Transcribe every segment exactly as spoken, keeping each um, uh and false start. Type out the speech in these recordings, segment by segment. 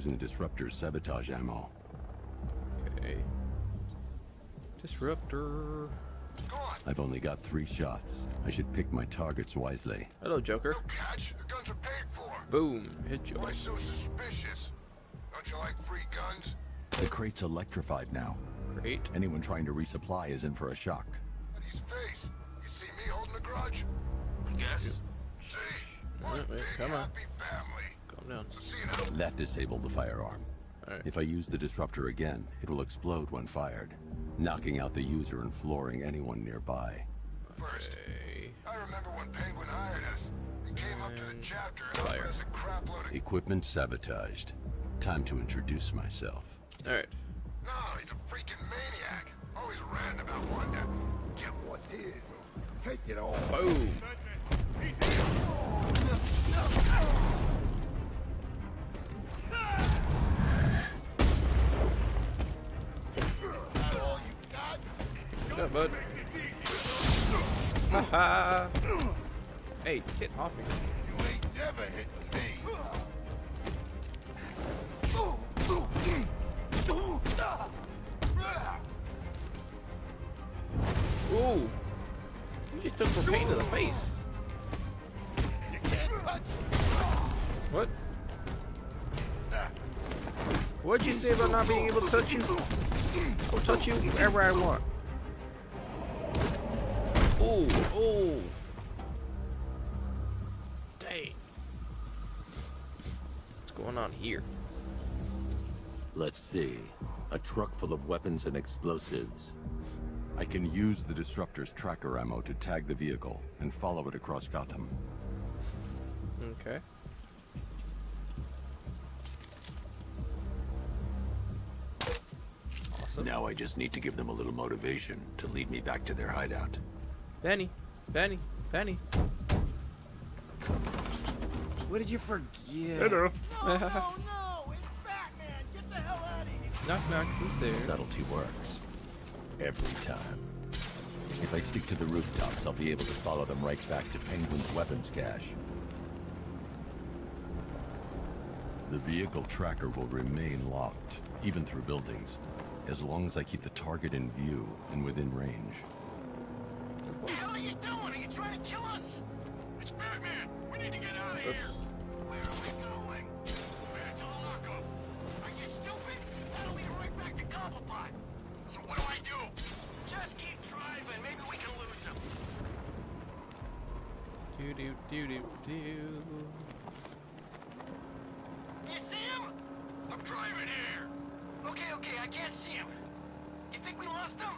using the disruptor's sabotage ammo. Okay. Disruptor. I've only got three shots. I should pick my targets wisely. Hello, Joker. No catch. The guns are paid for. Boom. Hit you. Why so suspicious? Don't you like free guns? The crate's electrified now. Crate? Anyone trying to resupply is in for a shock. At his face. You see me holding a grudge? Yes. See? What big happy family. Calm down. That disabled the firearm. Right. If I use the disruptor again, it will explode when fired, knocking out the user and flooring anyone nearby. First, okay. I remember when Penguin hired us. He came up to the chapter and offered us a crap load of equipment sabotaged. Time to introduce myself. All right. No, he's a freaking maniac. Always ran about one to get what is. Take it all. Boom. Yeah, bud. Haha. Hey, get off me. You ain't never hit me. Ooh. You just took some pain to the face. You can't touch me. What? What'd you say about not being able to touch you? I'll touch you wherever I want. Oh, oh. Dang. What's going on here? Let's see. A truck full of weapons and explosives. I can use the disruptor's tracker ammo to tag the vehicle and follow it across Gotham. Okay. Awesome. Now I just need to give them a little motivation to lead me back to their hideout. Benny, Benny, Benny. What did you forget? Hello. No, no, no, it's Batman. Get the hell out of here. Knock, knock, who's there? Subtlety works. Every time. If I stick to the rooftops, I'll be able to follow them right back to Penguin's weapons cache. The vehicle tracker will remain locked, even through buildings, as long as I keep the target in view and within range. What the hell are you doing? Are you trying to kill us? It's Batman! We need to get out of here! Where are we going? Back to the lockup! Are you stupid? That'll lead right back to Cobblepot! So what do I do? Just keep driving, maybe we can lose him! Do do do do do. You see him? I'm driving here! Okay, okay, I can't see him. You think we lost him?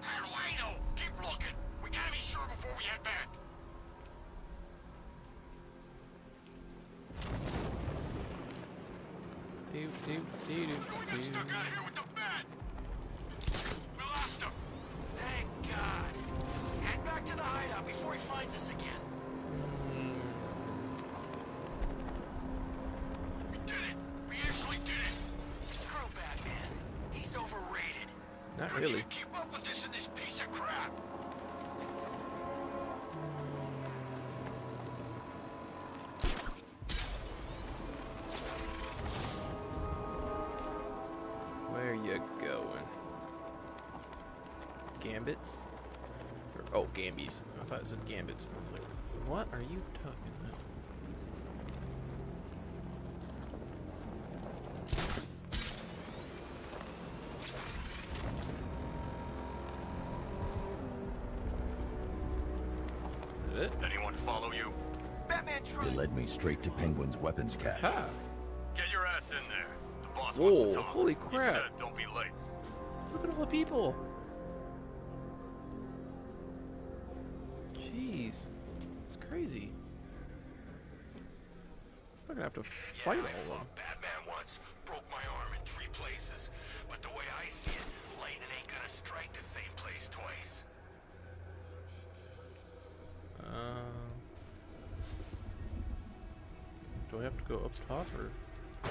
How do I know? Keep looking! We gotta be sure before we head back. Do, do, do, do, we got stuck out here with the bat. We lost him. Thank God. Head back to the hideout before he finds us again. Mm. We did it. We actually did it. Screw Batman. He's overrated. Not really. Couldn't keep up with this in this piece of crap. Gambits? Or, oh, Gambies. I thought it said Gambits. And I was like, what are you talking about? Is that it? Anyone follow you? Batman tried. They led me straight to Penguin's weapons cache. Ha. Get your ass in there. The boss Whoa, wants to talk. Holy crap. He said, don't be late. Look at all the people. Jeez, it's crazy. I'm gonna have to fight yeah, all of them. Batman once broke my arm in three places, but the way I see it, lightning ain't gonna strike the same place twice. Um, uh, do I have to go up top or?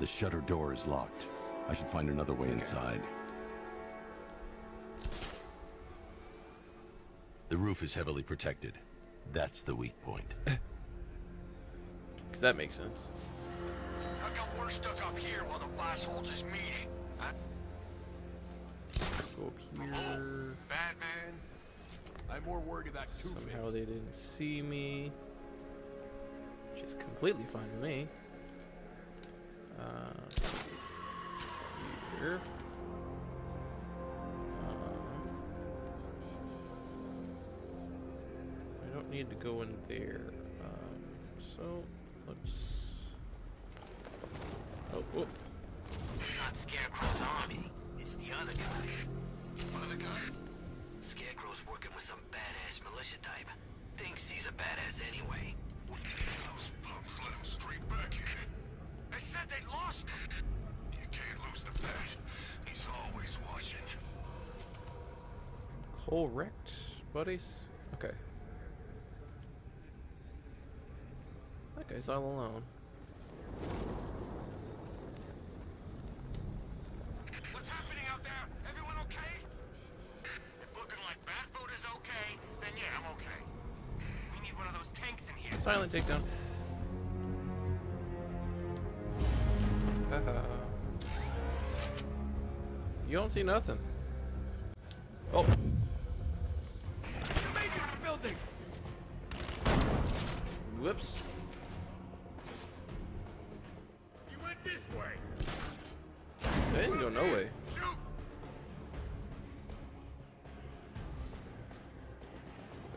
The shutter door is locked. I should find another way okay. inside. The roof is heavily protected. That's the weak point. because that makes sense. How come we're stuck up here while the boss holds his meeting? Huh? Go up here. Oh, Batman. I'm more worried about two things. Somehow they didn't see me. Which is completely fine with me. Uh, here. Uh, I don't need to go in there. Um, so let's. Oh, oh. It's not Scarecrow's army. It's the other guy. What other guy? Scarecrow's working with some badass militia type. Thinks he's a badass anyway. What did those punks let him straight back here? They said they lost him. You can't lose the bat. He's always watching. Correct, buddies. Okay. That guy's all alone. What's happening out there? Everyone okay? If looking like bat food is okay, then yeah, I'm okay. We need one of those tanks in here. Silent takedown. Uh-huh. You don't see nothing. Oh. The building. Whoops. You went this way. They didn't go no way.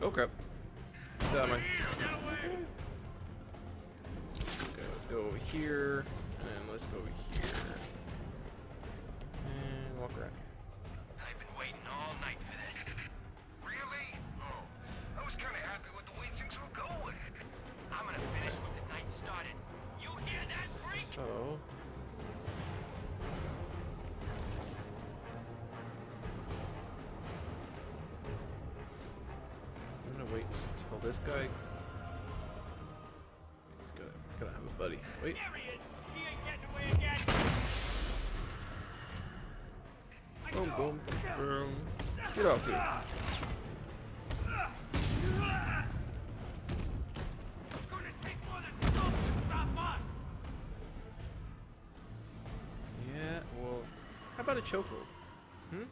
Oh crap. It's out of my... Okay, let's go over here. And let's go here. And walk around here. I've been waiting all night for this. Really? Oh, I was kind of happy with the way things were going. I'm gonna finish what the night started. You hear that, freak? So. I'm gonna wait until this guy. He's gonna, gonna have a buddy. Wait. There he is. Boom, boom, boom. Get off here. Yeah, well, how about a chokehold? Hmm?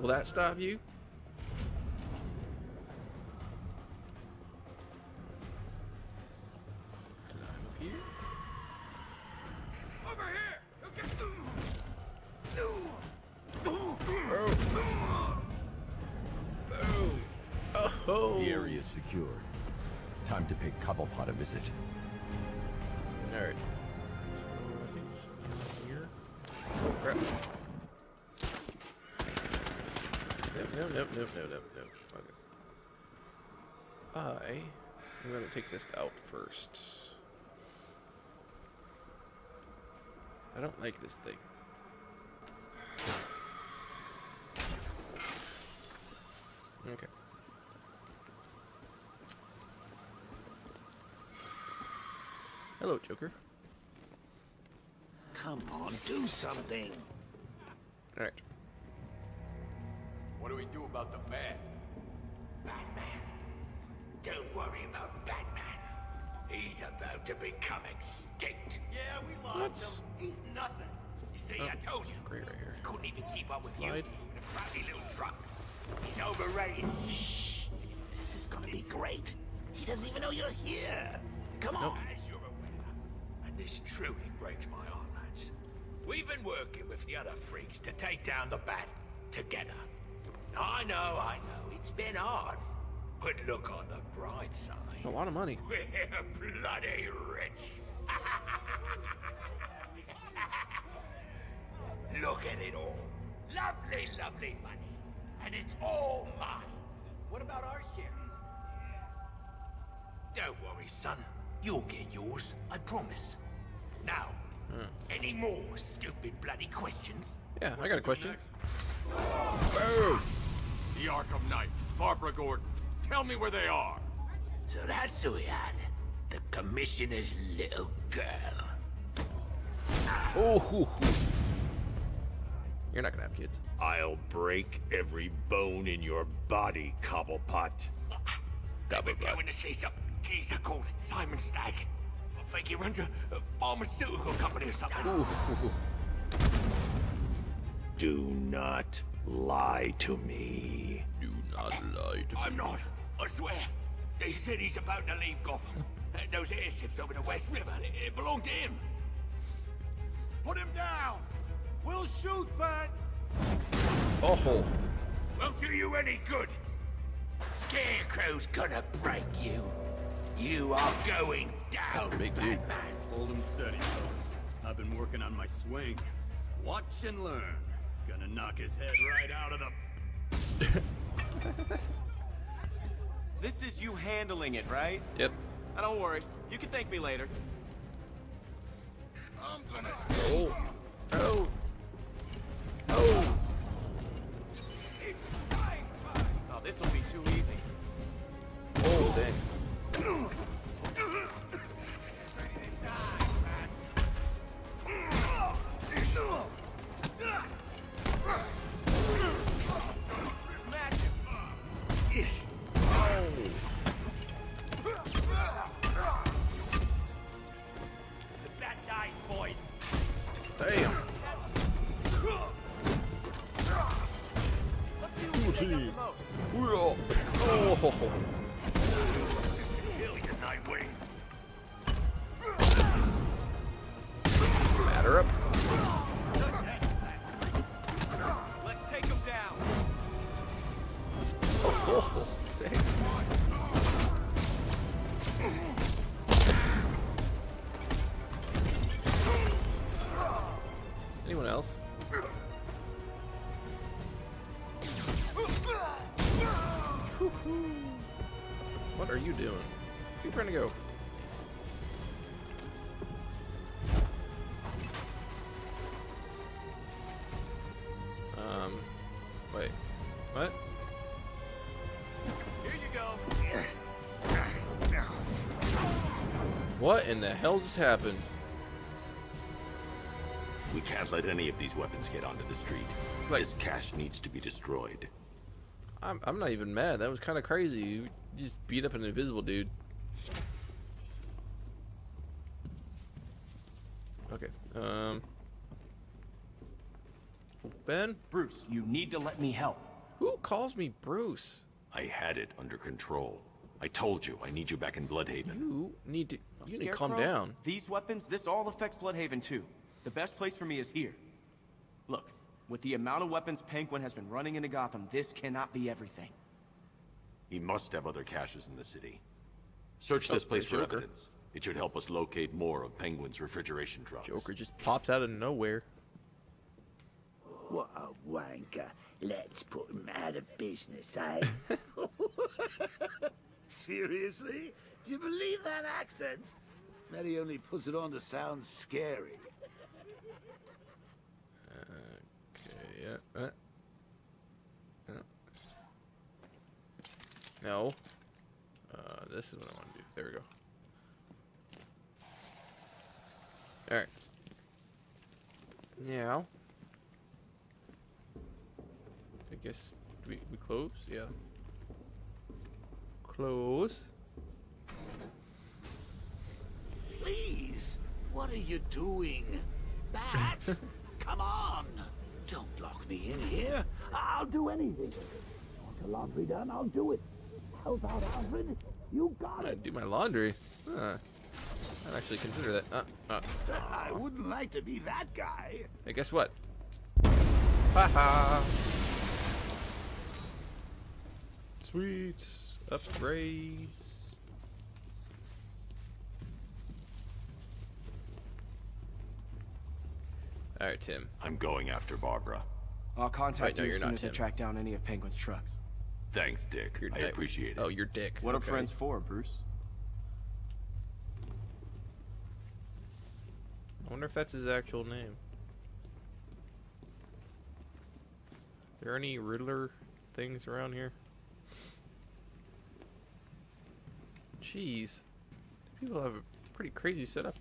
Will that stop you? Secured. Time to pay Cobblepot a visit. Alright. Here. Oh crap. Nope, nope, nope, nope, nope, nope, nope. Okay. I am gonna take this out first. I don't like this thing. Okay. Hello, Joker. Come on, do something. All right. What do we do about the bat? Batman. Don't worry about Batman. He's about to become extinct. Yeah, we lost what? him. He's nothing. You see, oh, I told you. Great right here. Couldn't even keep up with Slide. you. The crappy little truck. He's overrated. Shh. This is gonna be great. He doesn't even know you're here. Come nope. on. This truly breaks my eyelids. We've been working with the other freaks to take down the bat together. I know, I know, it's been hard. But look on the bright side. It's a lot of money. We're bloody rich. Look at it all. Lovely, lovely money. And it's all mine. What about our share? Don't worry, son. You'll get yours, I promise. Now, hmm. any more stupid bloody questions? Yeah, what I got a question. Boom! The Arkham Knight, Barbara Gordon. Tell me where they are. So that's who we had. The Commissioner's little girl. Oh, hoo, hoo. You're not gonna have kids. I'll break every bone in your body, Cobblepot. Cobblepot. I'm going to say something. Keys are called Simon Stagg. I think he runs a pharmaceutical company or something. Ooh. Do not lie to me. Do not lie to me. I'm not. I swear. They said he's about to leave Gotham. Those airships over the West River, it belonged to him. Put him down. We'll shoot, Bat. Oh. Won't do you any good. Scarecrow's gonna break you. You are going down, Batman. Hold him steady, fellas. I've been working on my swing. Watch and learn. Gonna knock his head right out of the... This is you handling it, right? Yep. Oh, don't worry. You can thank me later. I'm gonna... Oh. Oh. Oh. Oh, this will be too easy. Oh, dang. Where are you trying to go? Um, wait, what? Here you go. What in the hell just happened? We can't let any of these weapons get onto the street. Like, this cache needs to be destroyed. I'm, I'm not even mad. That was kind of crazy. You just beat up an invisible dude. Okay. Um. Ben? Bruce, you need to let me help. Who calls me Bruce? I had it under control. I told you I need you back in Bloodhaven. You need to. You need to calm down. These weapons, this all affects Bloodhaven too. The best place for me is here. Look, with the amount of weapons Penguin has been running into Gotham, this cannot be everything. He must have other caches in the city. Search this place for evidence. It should help us locate more of Penguin's refrigeration trucks. Joker just pops out of nowhere. What a wanker. Let's put him out of business, eh? Seriously? Do you believe that accent? Mary only puts it on to sound scary. Okay, yeah. Uh, uh. No. Uh, this is what I want to do. There we go. Alright. Now I guess we, we close? Yeah. Close. Please, what are you doing? Bats? Come on! Don't lock me in here. I'll do anything. I want the laundry done, I'll do it. Help out, Alfred. You got it. I do my laundry. Huh. I'd actually consider that. Uh, uh, uh. I wouldn't like to be that guy. Hey, guess what? Haha. Sweet upgrades. All right, Tim. I'm going after Barbara. I'll contact right, you no, as soon as I track down any of Penguin's trucks. Thanks, Dick. You're I Dick. appreciate it. Oh, you're Dick. What okay. are friends for, Bruce? I wonder if that's his actual name. Are there any Riddler things around here? Jeez. People have a pretty crazy setup.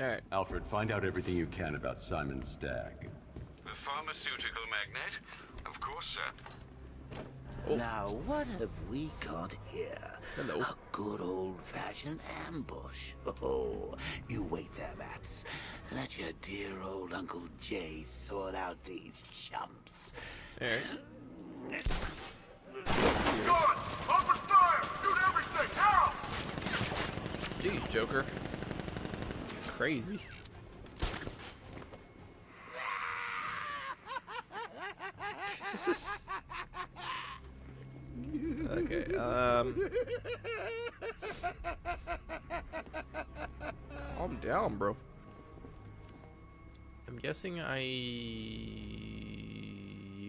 Alright. Alfred, find out everything you can about Simon Stagg. The pharmaceutical magnate? Of course, sir. Oh. Now, what have we got here? Hello. A good old-fashioned ambush. Oh, you wait there, Max. Let your dear old Uncle Jay sort out these chumps. All right. Gun! Open fire! Shoot everything! Help! Jeez, Joker. Crazy. Okay, um... calm down, bro. I'm guessing I... use...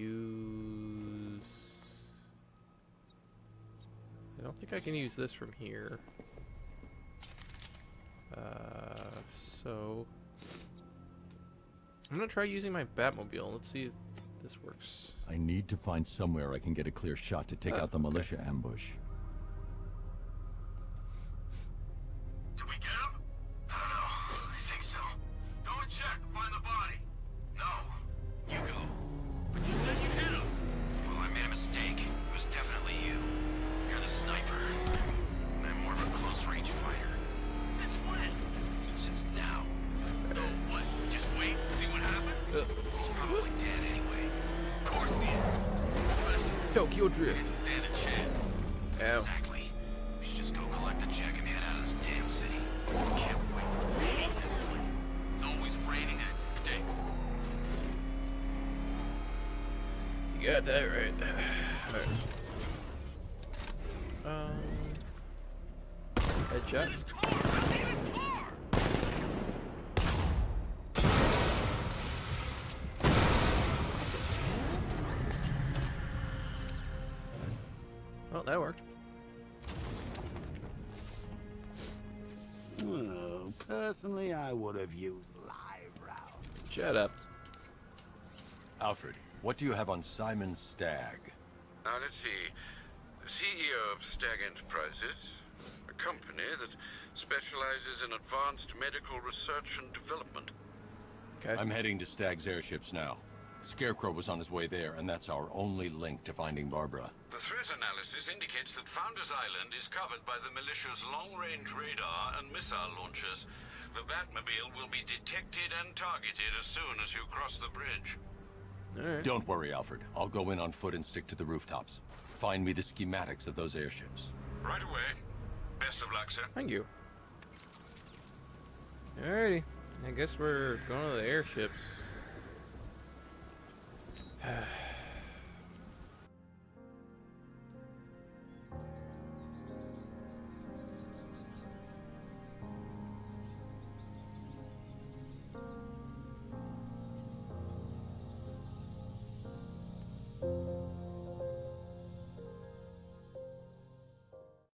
I don't think I can use this from here. Uh, so... I'm gonna try using my Batmobile. Let's see if this works. I need to find somewhere I can get a clear shot to take uh, out the militia okay. ambush. Did we get him? I don't know. I think so. Go and check. Find the body. No. You go. But you said you hit him. Well, I made a mistake. It was definitely you. You're the sniper. I'm, I'm more of a close-range fighter. Since when? Since now. So what? Just wait and see what happens? Uh. He's probably dead anyway. Tokyo Drift. Stand a chance. Ow. Exactly. We should just go collect the check and head out of this damn city. We can't wait. We hate this place. It's always raining and it stinks. You got that right. Alright. Um. Headshot. That worked. Oh, personally, I would have used live rounds. Shut up. Alfred, what do you have on Simon Stagg? Now, let's see. The C E O of Stagg Enterprises, a company that specializes in advanced medical research and development. Okay. I'm heading to Stagg's airships now. Scarecrow was on his way there, and that's our only link to finding Barbara. The threat analysis indicates that Founders Island is covered by the militia's long-range radar and missile launchers. The Batmobile will be detected and targeted as soon as you cross the bridge. All right. Don't worry, Alfred. I'll go in on foot and stick to the rooftops. Find me the schematics of those airships. Right away. Best of luck, sir. Thank you. Alrighty. I guess we're going to the airships.